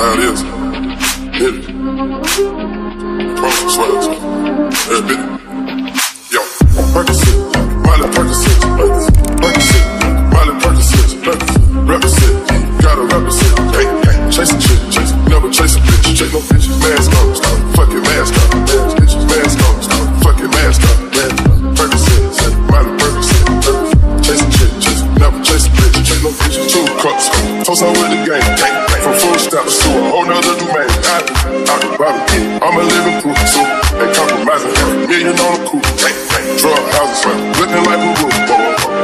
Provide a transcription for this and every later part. how it is. Hit it. Promise, I swear to you. Yo, Percocet, Miley Percocet, Percocet, Miley Percocet, represent, gotta represent. Hey, hey, chase a chick, chase, never chase a bitch, chase no bitches. Mask on, stop, fucking mask on, bitches. Mask on, stop, fucking mask on, Percocet, Miley Percocet, chase a chick, chase, never chase a bitch, chase no bitches. Two cups, toast out with the game. Hey. From full stops to a whole nother domain. I can bottle it. I'm a living proof. So they compromising. $1 million on a coupe. Drug houses, man. Looking like a roof.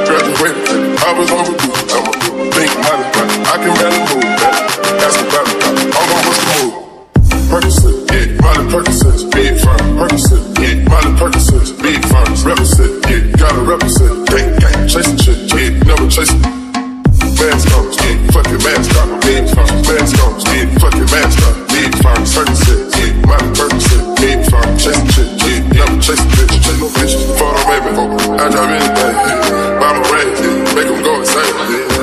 Graduated. I was on the roof. I'm a big money. I can rally move. Ask about it. I'm on what's the move. Percocet. Yeah. Miley Percocet. Big firm. Percocet. Yeah. Miley Percocet. Big firm. Represent. Yeah. Gotta represent. Gang, gang. Chase a chick. Yeah. Never chase a chick. Mask on, yeah, fucking mask on, big farm. Mask on, yeah, fucking mask on, big farm. Percocet, yeah, Miley Percocet, big farm. Chase the chick, yeah, never chase the bitch, chase no bitches. Photo baby, I drive anything, yeah. Buy my rag, yeah, make them go insane, yeah.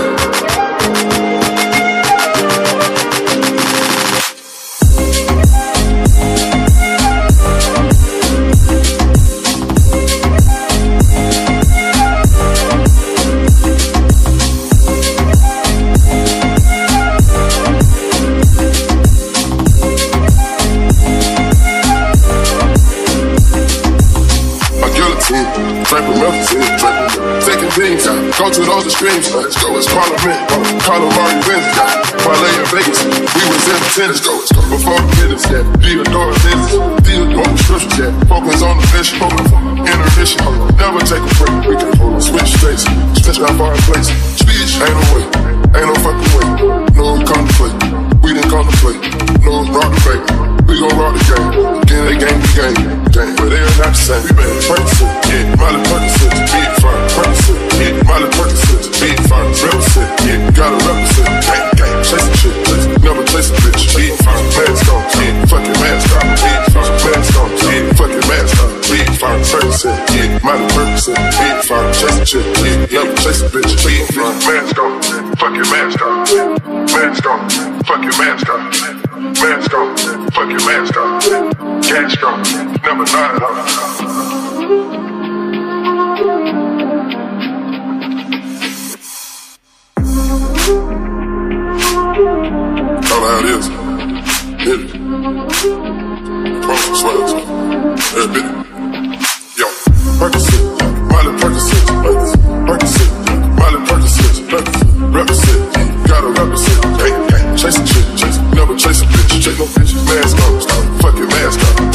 Go to those extremes, let's go, it's Parliament. Calamari wins, parlay in Vegas. We was in tennis, go, before the minutes, yeah. Theodore Dennis, Theodore Strips, yeah. Focus on the mission, intermission. Never take a break, we can switch states, switch our foreign place. Speech, ain't no way, ain't no fucking way. No contemplate, we didn't contemplate. No rock the fake, we gon' rock the game. Again, they game, we game, game. But they're not the same, we made Percocet, yeah. Miley Percocet, big fun, Percocet, yeah. Miley Percocet, big fun, represent, yeah. Gotta represent, gang, gang. Chase the shit, chase, never chase a bitch. Big fun, mask on, yeah. Fucking mask on, big fun, mask on, yeah. Fucking mask on, big fun, Percocet, yeah. Miley Percocet, big fun, chase the shit, yeah. Never chase a bitch. Big fun, mask on, fucking mask on, mask on, fucking mask on. Mask on, fucking mask on, cash on, number 9 on. Don't know how it is. Hit it. Promise, I swear to you. Hit it. Yo, Percocet, Miley Percocet, Percocet, Miley Percocet, represent, gotta represent, hey, hey, chase a chick, chase. Never chase a bitch, chase no bitches. Mask on, stop, fucking mask on.